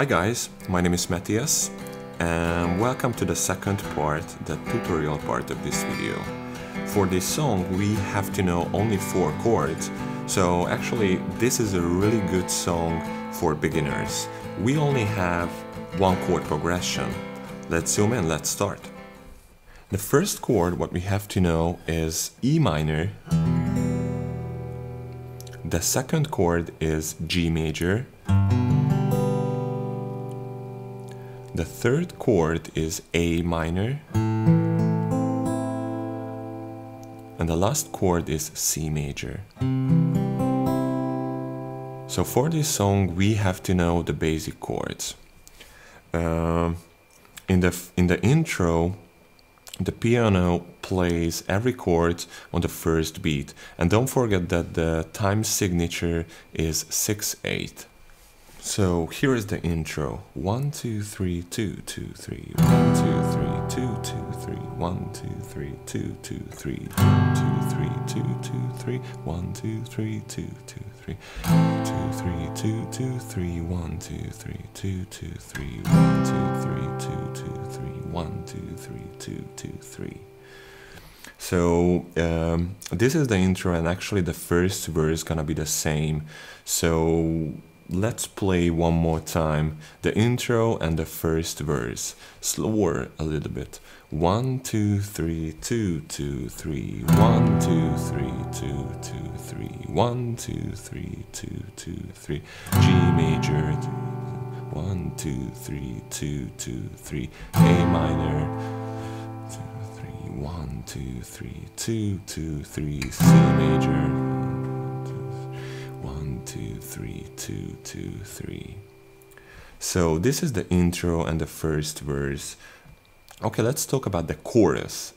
Hi guys, my name is Matthias and welcome to the second part, the tutorial part of this video. For this song we have to know only 4 chords, so actually this is a really good song for beginners. We only have 1 chord progression. Let's zoom in, let's start. The first chord what we have to know is E minor. The second chord is G major. The third chord is A minor, and the last chord is C major. So for this song we have to know the basic chords. In the intro, the piano plays every chord on the first beat, and don't forget that the time signature is 6/8. So here is the intro. 1 2 3 2 2 3 1 2 3 2 2 3 1 2 3 2 2 3 2 2 3 2 2 3 1 2 3 2 2 3 2 3 2 2 3 1 2 3 2 2 3 1 2 3 2 2 3 1 2 3 2 2 3. So this is the intro, and actually the first verse is gonna be the same. So let's play one more time the intro and the first verse, slower a little bit. 1 2 3 2 2 3 1 2 3 2 2 3 1 2 3 2 2 3 G major. 1 2 3 2 2 3 A minor. 2 3 1 2 3 2 2 3 C major. 1 2 3 2 2 3. So this is the intro and the first verse. Okay, let's talk about the chorus.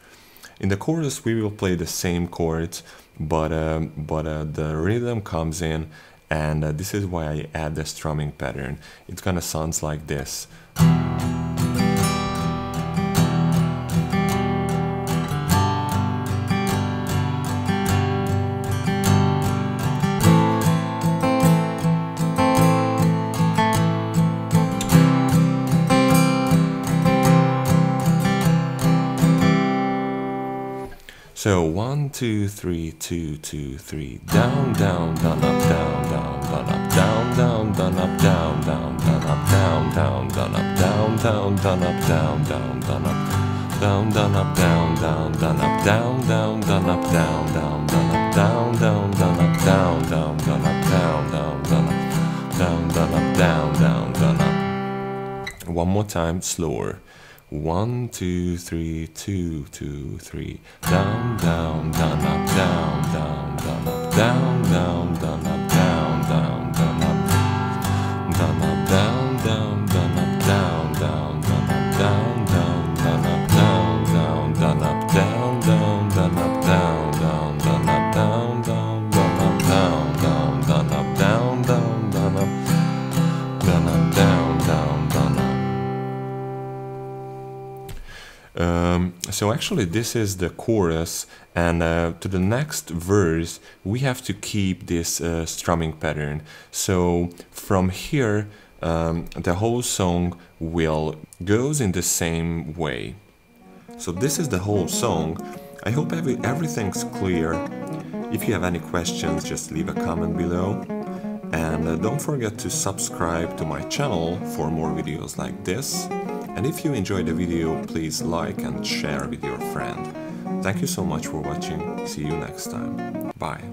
In the chorus we will play the same chords, but the rhythm comes in, and this is why I add the strumming pattern. It's gonna sound like this. So 1 2 3 2 2 3 down down up down. One more time, slower. 1 2 3 2 2 3 down up down up down up down up down up So actually this is the chorus, and to the next verse we have to keep this strumming pattern. So from here the whole song will goes in the same way. So this is the whole song. I hope everything's clear. If you have any questions, just leave a comment below, and don't forget to subscribe to my channel for more videos like this. And if you enjoyed the video, please like and share with your friend. Thank you so much for watching. See you next time. Bye.